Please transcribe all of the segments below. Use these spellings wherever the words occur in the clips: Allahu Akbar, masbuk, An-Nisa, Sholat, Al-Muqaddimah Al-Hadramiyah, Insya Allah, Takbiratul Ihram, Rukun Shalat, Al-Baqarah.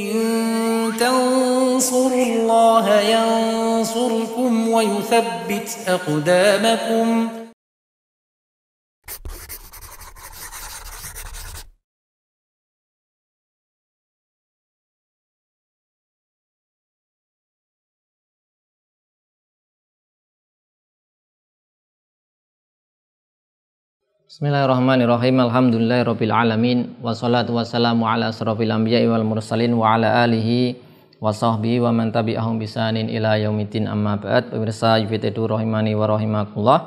إن تنصروا الله ينصركم ويثبت أقدامكم Bismillahirrahmanirrahim. Alhamdulillahirabbil alamin wassalatu wassalamu ala asrofil anbiya'i wal mursalin wa ala alihi wa sahbihi wa man tabi'ahum bisanin ila yaumiddin amma ba'd. Pemirsa Yufitiddu rahimani wa rahimakumullah.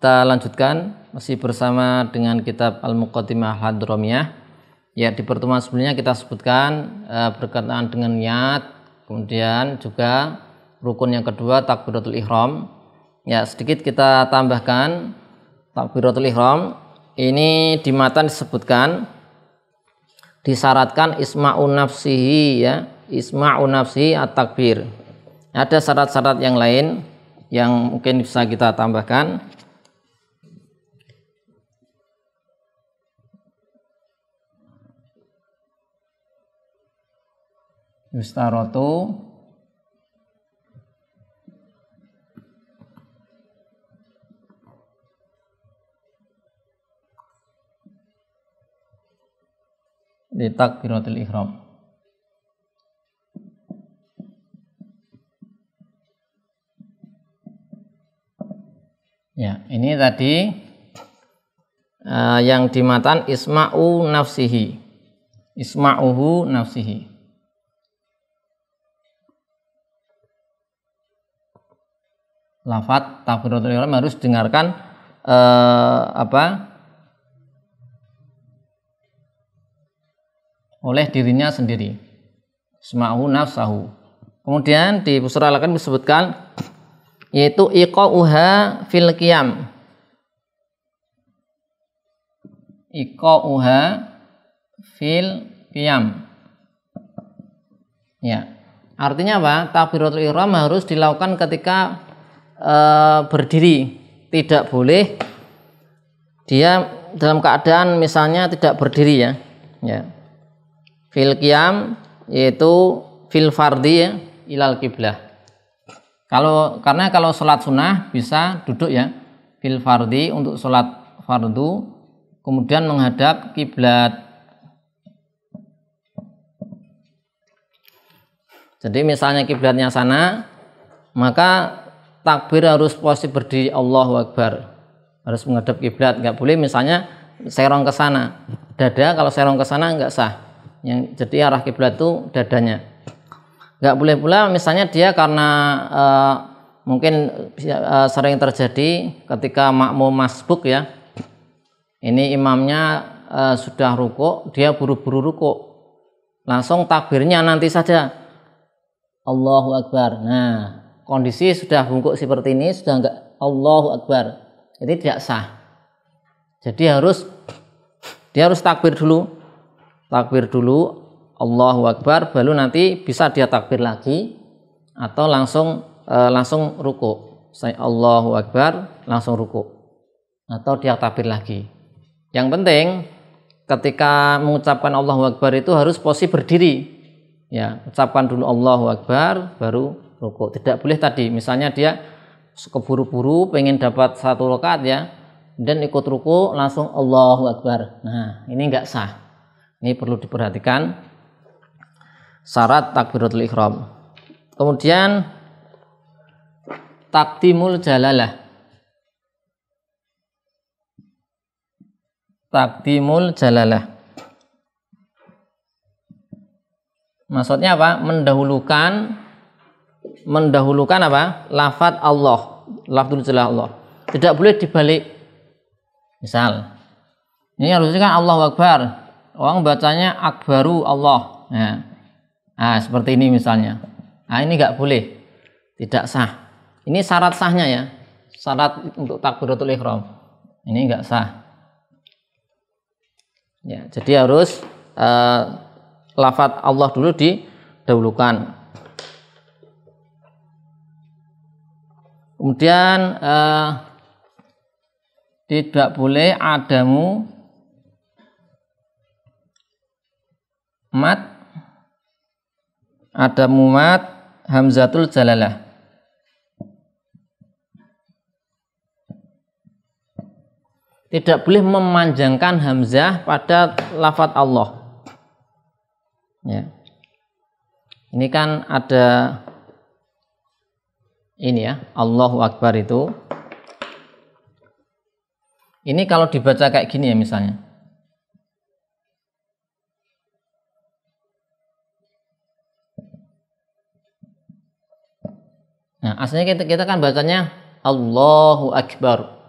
Kita lanjutkan masih bersama dengan kitab Al-Muqaddimah Al-Hadramiyah. Ya, di pertemuan sebelumnya kita sebutkan berkaitan dengan niat, kemudian juga rukun yang kedua takbiratul ihram. Ya, sedikit kita tambahkan Takbiratul Ihram ini di matan disebutkan disyaratkan isma'u nafsihi, ya, isma'u nafsihi at-takbir. Ada syarat-syarat yang lain yang mungkin bisa kita tambahkan. Mustaratu di takbiratul ihram. Ya, ini tadi yang di matan isma'u nafsihi. Isma'uhu nafsihi. Lafadz takbiratul ihram harus dengarkan oleh dirinya sendiri, isma'u nafsahu. Kemudian di pusara lakan disebutkan yaitu iqa'uha fil qiyam. Iqa'uha fil qiyam. Ya, artinya apa? Takbiratul ihram harus dilakukan ketika berdiri. Tidak boleh dia dalam keadaan misalnya tidak berdiri, ya. Ya. Fil qiyam yaitu fil fardi, ya, ilal kiblah. Karena kalau sholat sunnah bisa duduk, ya, fil fardi untuk sholat fardu, kemudian menghadap kiblat. Jadi misalnya kiblatnya sana, maka takbir harus posisi berdiri Allahu Akbar, harus menghadap kiblat. Nggak boleh misalnya serong ke sana, dada. Kalau serong ke sana nggak sah. Yang jadi arah kiblat itu dadanya. Nggak boleh pula misalnya dia karena mungkin sering terjadi ketika makmum masbuk, ya. Ini imamnya sudah rukuk, dia buru-buru rukuk. Langsung takbirnya nanti saja. Allahu Akbar. Nah, kondisi sudah bungkuk seperti ini sudah enggak Allahu Akbar. Jadi tidak sah. Jadi dia harus takbir dulu. Takbir dulu Allahu Akbar, baru nanti bisa dia takbir lagi atau langsung rukuk. Saya Allahu Akbar, langsung rukuk atau dia takbir lagi. Yang penting ketika mengucapkan Allahu Akbar itu harus posisi berdiri. Ya, ucapkan dulu Allahu Akbar baru rukuk. Tidak boleh tadi misalnya dia keburu-buru pengen dapat satu rakaat, ya, dan ikut rukuk langsung Allahu Akbar. Nah, ini enggak sah. Ini perlu diperhatikan syarat takbiratul ihram. Kemudian takdimul jalalah. Takdimul jalalah. Maksudnya apa? Mendahulukan apa? Lafadz Allah, lafadz jalalah Allah. Tidak boleh dibalik. Misal, ini harusnya kan Allahu Akbar. Orang bacanya akbaru Allah. Nah, seperti ini misalnya. Nah, ini nggak boleh. Tidak sah. Ini syarat sahnya, ya. Syarat untuk takbiratul ihram. Ini nggak sah. Ya, jadi harus lafadz Allah dulu didahulukan. Kemudian tidak boleh adamu mat ada mumat hamzatul jalalah. Tidak boleh memanjangkan hamzah pada lafadz Allah. Ya. Ini kan ada ini ya, Allahu Akbar itu. Ini kalau dibaca kayak gini ya misalnya. Nah, aslinya kita kan bacanya Allahu Akbar.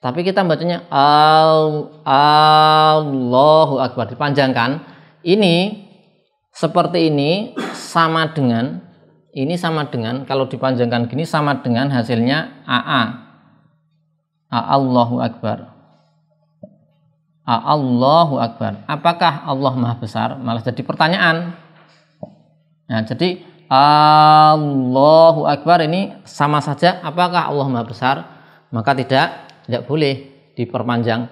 Tapi kita bacanya Allahu Akbar, dipanjangkan. Ini seperti ini sama dengan ini, sama dengan kalau dipanjangkan gini sama dengan hasilnya AA. Allahu Akbar. Allahu Akbar. Apakah Allah Maha Besar? Malah jadi pertanyaan. Nah, jadi Allahu Akbar ini sama saja apakah Allah Maha Besar? Maka tidak boleh diperpanjang.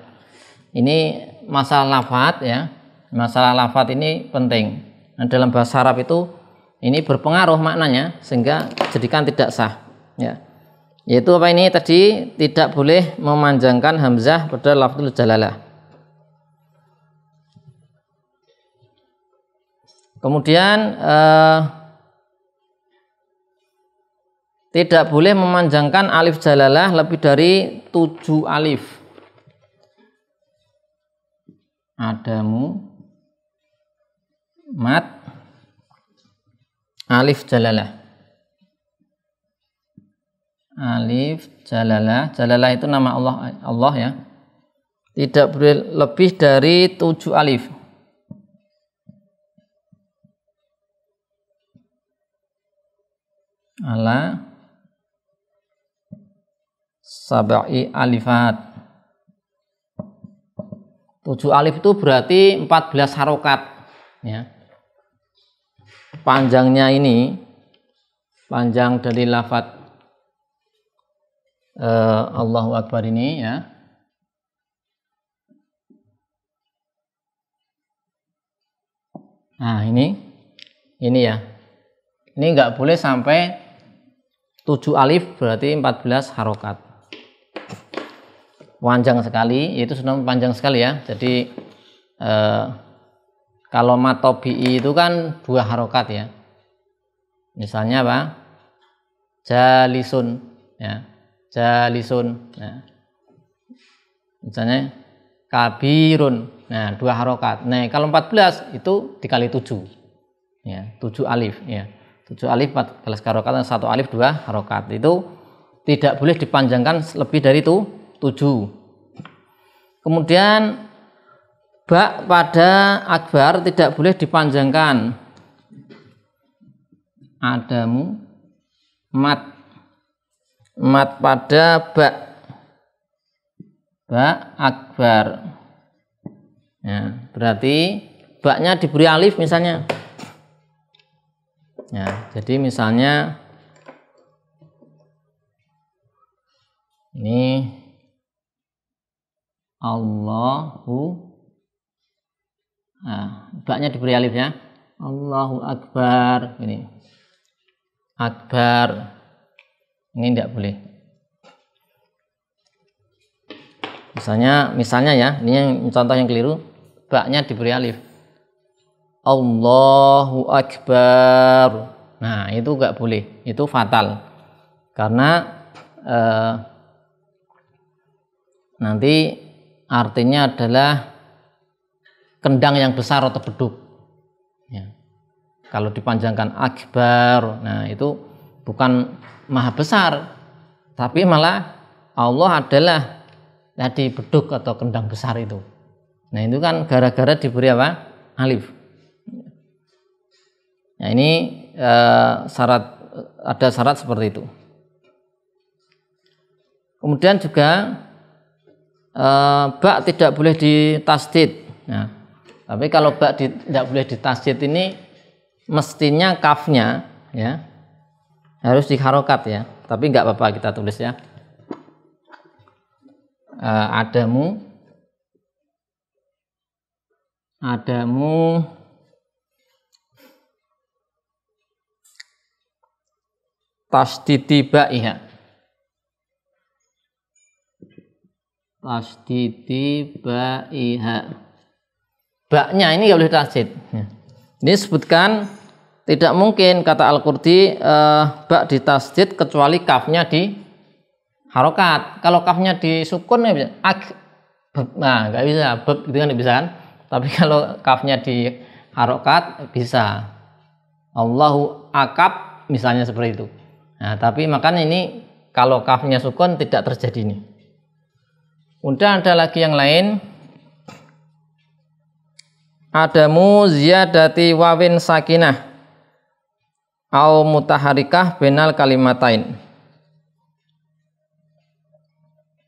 Ini masalah lafadz ya, masalah lafadz ini penting. Nah, dalam bahasa Arab itu ini berpengaruh maknanya sehingga jadikan tidak sah ya. Yaitu apa ini tadi, tidak boleh memanjangkan hamzah pada lafzul jalalah. Kemudian tidak boleh memanjangkan alif jalalah lebih dari 7 alif. Adamu mat alif jalalah. Alif jalalah. Jalalah itu nama Allah ya. Tidak boleh lebih dari 7 alif. Ala sab'i alifat. 7 alif itu berarti 14 harokat ya. Panjangnya ini panjang dari lafadz Allahu Akbar ini ya, nah ini ya, ini nggak boleh sampai 7 alif berarti 14 harokat. Panjang sekali, yaitu sudah panjang sekali ya. Jadi kalau matobi'i itu kan 2 harokat ya. Misalnya apa? Jalisun ya. Jalisun. Nah. Misalnya kabirun. Nah, 2 harokat. Nah, kalau 14 itu dikali 7. Ya, 7 alif ya. 7 alif 14 harokat, 1 alif 2 harokat. Itu tidak boleh dipanjangkan lebih dari itu 7. Kemudian bak pada akbar tidak boleh dipanjangkan. Adamu mat. Mat pada bak. Bak akbar. Ya, berarti baknya diberi alif misalnya. Ya, jadi misalnya ini Allahu, nah, baknya diberi alif ya. Allahu Akbar ini. Akbar. Ini tidak boleh. Misalnya ya, ini yang contoh yang keliru, baknya diberi alif. Allahu Akbar. Nah, itu nggak boleh. Itu fatal. Karena nanti artinya adalah kendang yang besar atau beduk ya. Kalau dipanjangkan akbar, nah itu bukan maha besar, tapi malah Allah adalah tadi beduk atau kendang besar itu. Nah, itu kan gara-gara diberi apa? Alif. Nah, ini ada syarat seperti itu. Kemudian juga bak tidak boleh ditasdid. Nah, tapi kalau bak tidak boleh ditasdid ini mestinya kafnya ya harus diharokat ya. Tapi nggak apa-apa kita tulis ya. Adamu tasdidi ba'iha. Tasdidi ba'iha. Baknya ini nggak boleh tasdid. Ini sebutkan tidak mungkin kata Al-Qurdi bak di tasdid kecuali kafnya di harokat. Kalau kafnya di sukun nggak bisa. Nah, nggak bisa. Bab itu kan nggak bisa kan? Tapi kalau kafnya di harokat bisa. Allahu akab misalnya seperti itu. Nah, tapi makanya ini kalau kafnya sukun tidak terjadi ini. Udah ada lagi yang lain. Adamu ziyadati wawin sakinah au mutaharikah benal kalimatain.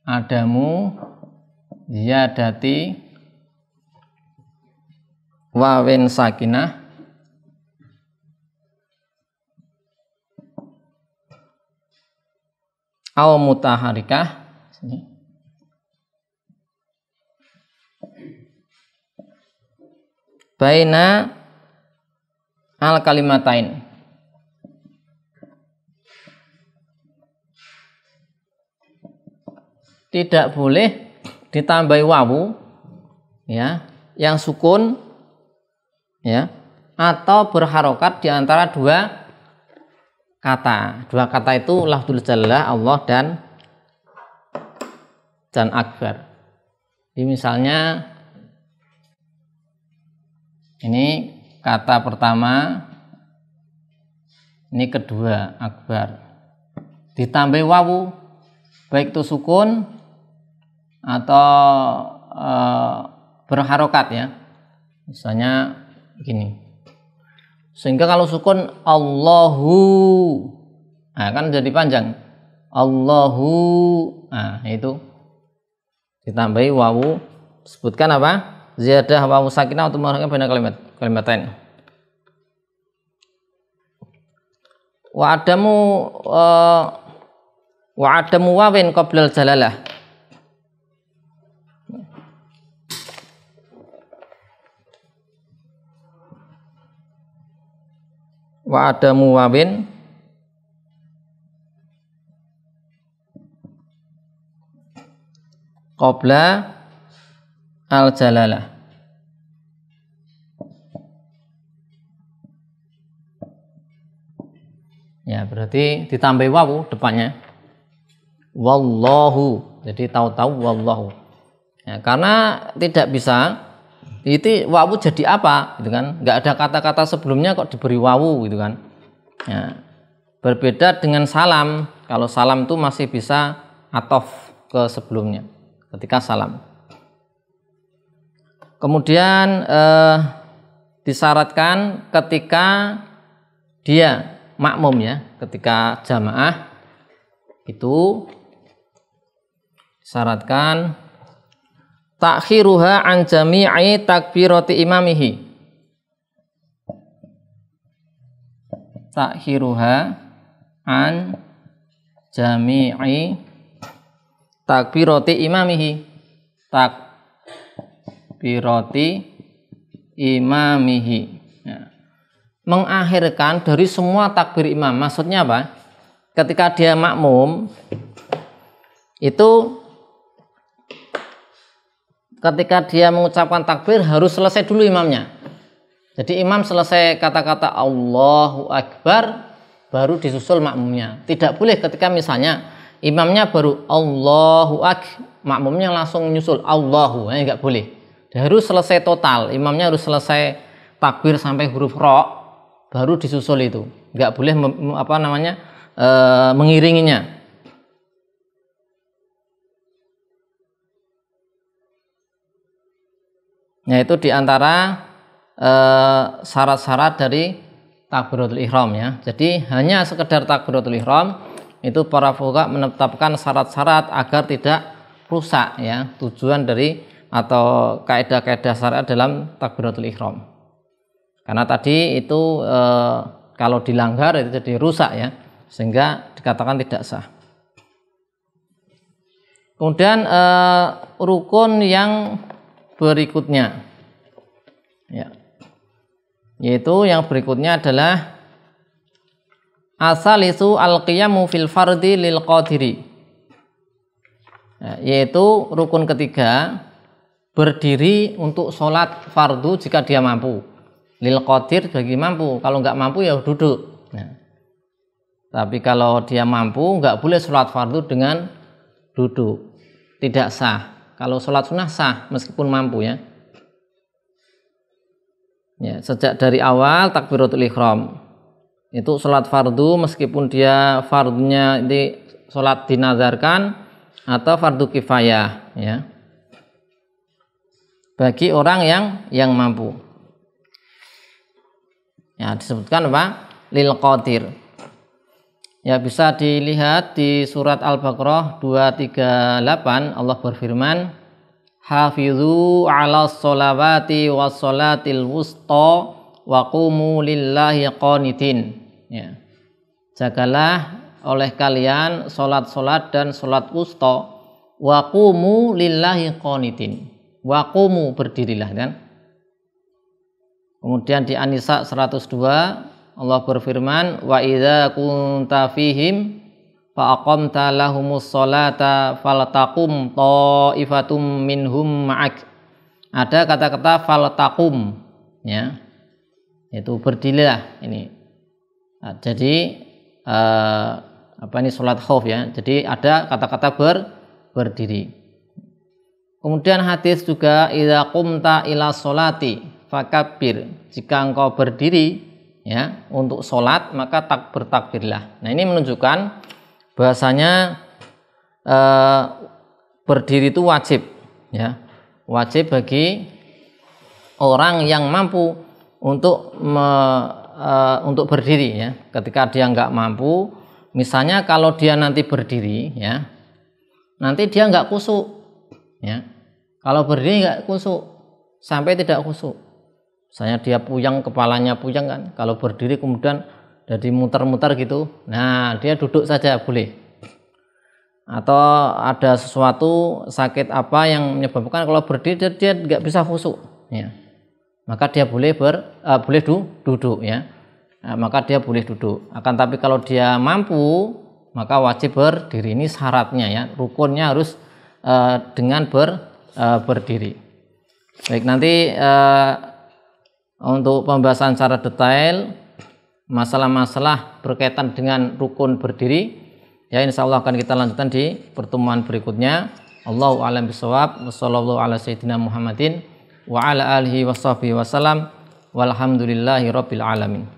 Adamu ziyadati wawin sakinah au mutaharikah sini baina al kalimatain tidak boleh ditambahi wawu ya yang sukun ya atau berharokat di antara dua kata. Dua kata itu lafzul jalalah Allah dan akbar. Jadi misalnya ini kata pertama, ini kedua akbar. Ditambah wawu, baik itu sukun atau berharokat ya. Misalnya begini. Sehingga kalau sukun Allahu, nah kan jadi panjang. Allahu, nah itu ditambahi wawu. Sebutkan apa? Ziyadah wawu sakinah untuk menghadirkan benda kalimatain. Wa adamu wawin qoblal jalalah. Wa adamu wawin qabla al jalalah. Ya berarti ditambah wawu depannya. Wallahu. Jadi tahu-tahu wallahu. Ya, karena tidak bisa. Itu wawu jadi apa gitu kan, nggak ada kata-kata sebelumnya kok diberi wawu gitu kan ya. Berbeda dengan salam, kalau salam itu masih bisa atof ke sebelumnya ketika salam. Kemudian disyaratkan ketika dia makmum ya, ketika jamaah itu disyaratkan takhiruha an jami'i takbirati imamihi. Takhiruha an jami'i takbirati imamihi. Takbirati imamihi. Ya. Mengakhirkan dari semua takbir imam. Maksudnya apa? Ketika dia makmum itu ketika dia mengucapkan takbir harus selesai dulu imamnya. Jadi imam selesai kata-kata Allahu Akbar baru disusul makmumnya. Tidak boleh ketika misalnya imamnya baru Allahu Akbar, makmumnya langsung menyusul Allahu, ya nggak boleh. Dia harus selesai total, imamnya harus selesai takbir sampai huruf ro baru disusul itu. Nggak boleh mengiringinya. Yaitu diantara syarat-syarat dari takbiratul ihram ya. Jadi hanya sekedar takbiratul ihram itu para fuqaha menetapkan syarat-syarat agar tidak rusak ya tujuan dari atau kaidah-kaidah syariat dalam takbiratul ihram. Karena tadi itu kalau dilanggar itu jadi rusak ya, sehingga dikatakan tidak sah. Kemudian rukun yang berikutnya ya, yaitu yang berikutnya adalah Asalisu al-qiyamu fil fardi lil qadiri, yaitu rukun ketiga, berdiri untuk sholat fardu jika dia mampu. Lil qadir bagi mampu, kalau nggak mampu ya duduk. Nah, tapi kalau dia mampu nggak boleh sholat fardu dengan duduk, tidak sah. Kalau sholat sunnah sah meskipun mampu ya. Ya, sejak dari awal takbiratul ihram itu sholat fardu, meskipun dia fardunya ini sholat dinazarkan atau fardu kifayah ya, bagi orang yang mampu. Ya, disebutkan apa? Lil qadir. Ya, bisa dilihat di surat Al-Baqarah 238, Allah berfirman, "Hafizu 'alas sholawati was sholatil wusta wa qumu lillahi qanitin." Ya. Jagalah oleh kalian salat-salat dan salat wusta, wa qumu lillahi qanitin. Waqumu, berdirilah kan. Kemudian di An-Nisa 102 Allah berfirman, wa idza kunta fihim fa aqamta lahumus sholata faltaqum taifatum minhum ma'ak. Ada kata-kata faltaqum ya. Itu berdirilah ini. Nah, jadi salat khauf ya. Jadi ada kata-kata berdiri. Kemudian hadis juga, idza qumta ila sholati fakabbir. Jika engkau berdiri ya untuk sholat maka bertakbirlah. Nah, ini menunjukkan bahasanya berdiri itu wajib ya. Wajib bagi orang yang mampu untuk berdiri ya. Ketika dia nggak mampu, misalnya kalau dia nanti berdiri ya, nanti dia nggak kusuk ya. Kalau berdiri nggak kusuk, sampai tidak kusuk. Misalnya dia puyang, kepalanya puyang kan. Kalau berdiri kemudian jadi muter-muter gitu. Nah, dia duduk saja boleh. Atau ada sesuatu sakit apa yang menyebabkan kalau berdiri dia nggak bisa kusuk. Ya. Maka dia boleh duduk ya. Nah, maka dia boleh duduk. Akan tapi kalau dia mampu maka wajib berdiri. Ini syaratnya ya. Rukunnya harus dengan berdiri. Baik, nanti untuk pembahasan secara detail masalah-masalah berkaitan dengan rukun berdiri ya, insya Allah akan kita lanjutkan di pertemuan berikutnya. Allahu a'lam bishawab. Wassallallahu ala sayyidina Muhammadin wa ala alihi washabihi wasallam. Walhamdulillahi rabbil alamin.